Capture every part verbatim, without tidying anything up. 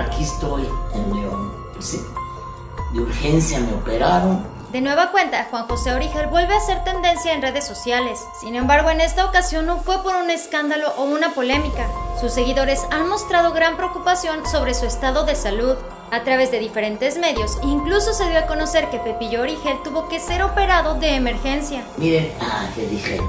aquí estoy en León, ¿sí? De urgencia me operaron. De nueva cuenta, Juan José Origel vuelve a ser tendencia en redes sociales. Sin embargo, en esta ocasión no fue por un escándalo o una polémica. Sus seguidores han mostrado gran preocupación sobre su estado de salud. A través de diferentes medios, incluso se dio a conocer que Pepillo Origel tuvo que ser operado de emergencia. Miren, ah, te dije,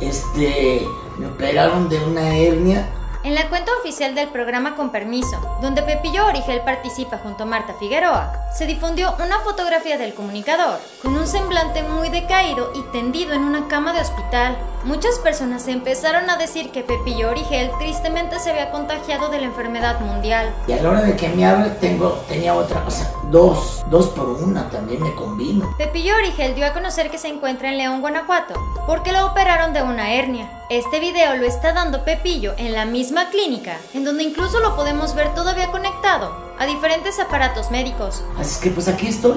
este, me operaron de una hernia. En la cuenta oficial del programa Con Permiso, donde Pepillo Origel participa junto a Marta Figueroa, se difundió una fotografía del comunicador, con un semblante muy decaído y tendido en una cama de hospital. Muchas personas empezaron a decir que Pepillo Origel tristemente se había contagiado de la enfermedad mundial. Y a la hora de que me hable tengo, tenía otra cosa, dos, dos por una también me combino. Pepillo Origel dio a conocer que se encuentra en León, Guanajuato, porque lo operaron de una hernia. Este video lo está dando Pepillo en la misma clínica, en donde incluso lo podemos ver todavía conectado a diferentes aparatos médicos. Así es que pues aquí estoy,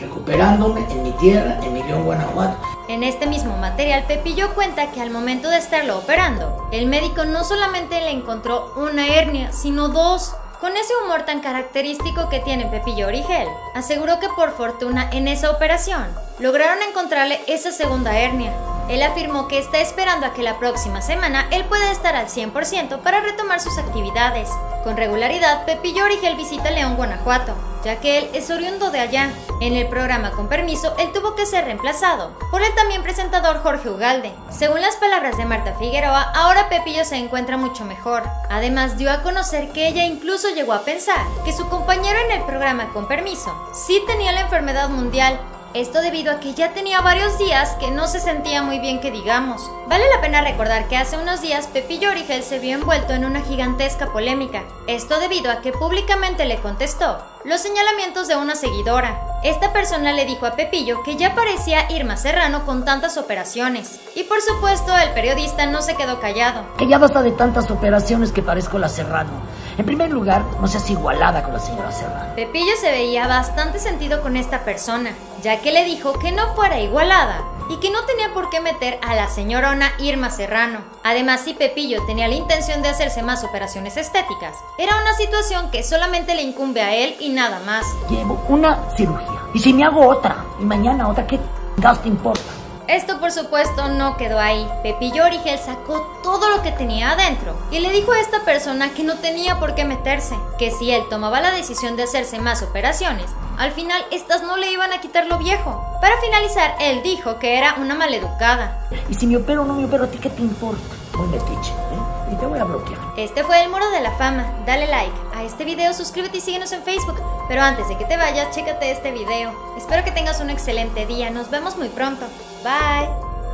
recuperándome en mi tierra, en mi León, Guanajuato. En este mismo material, Pepillo cuenta que al momento de estarlo operando, el médico no solamente le encontró una hernia, sino dos. Con ese humor tan característico que tiene Pepillo Origel, aseguró que por fortuna en esa operación lograron encontrarle esa segunda hernia. Él afirmó que está esperando a que la próxima semana él pueda estar al cien por ciento para retomar sus actividades. Con regularidad, Pepillo Origel visita León, Guanajuato, ya que él es oriundo de allá. En el programa Con Permiso, él tuvo que ser reemplazado por el también presentador Jorge Ugalde. Según las palabras de Marta Figueroa, ahora Pepillo se encuentra mucho mejor. Además, dio a conocer que ella incluso llegó a pensar que su compañero en el programa Con Permiso sí tenía la enfermedad mundial. Esto debido a que ya tenía varios días que no se sentía muy bien, que digamos. Vale la pena recordar que hace unos días Pepillo Origel se vio envuelto en una gigantesca polémica. Esto debido a que públicamente le contestó los señalamientos de una seguidora. Esta persona le dijo a Pepillo que ya parecía Irma Serrano con tantas operaciones. Y por supuesto el periodista no se quedó callado. Que ya basta de tantas operaciones que parezco la Serrano. En primer lugar, no seas igualada con la señora Serrano. Pepillo se veía bastante sentido con esta persona, ya que le dijo que no fuera igualada y que no tenía por qué meter a la señorona Irma Serrano. Además, si Pepillo tenía la intención de hacerse más operaciones estéticas, era una situación que solamente le incumbe a él y nada más. Llevo una cirugía, y si me hago otra, y mañana otra, ¿qué gasto importa? Esto por supuesto no quedó ahí. Pepillo Origel sacó todo lo que tenía adentro y le dijo a esta persona que no tenía por qué meterse, que si él tomaba la decisión de hacerse más operaciones, al final estas no le iban a quitar lo viejo. Para finalizar, él dijo que era una maleducada. Y si me opero o no me opero, ¿a ti qué te importa? Muy metiche, ¿eh? Y te voy a bloquear. Este fue El Muro de la Fama. Dale like a este video, suscríbete y síguenos en Facebook. Pero antes de que te vayas, chécate este video. Espero que tengas un excelente día. Nos vemos muy pronto. Bye.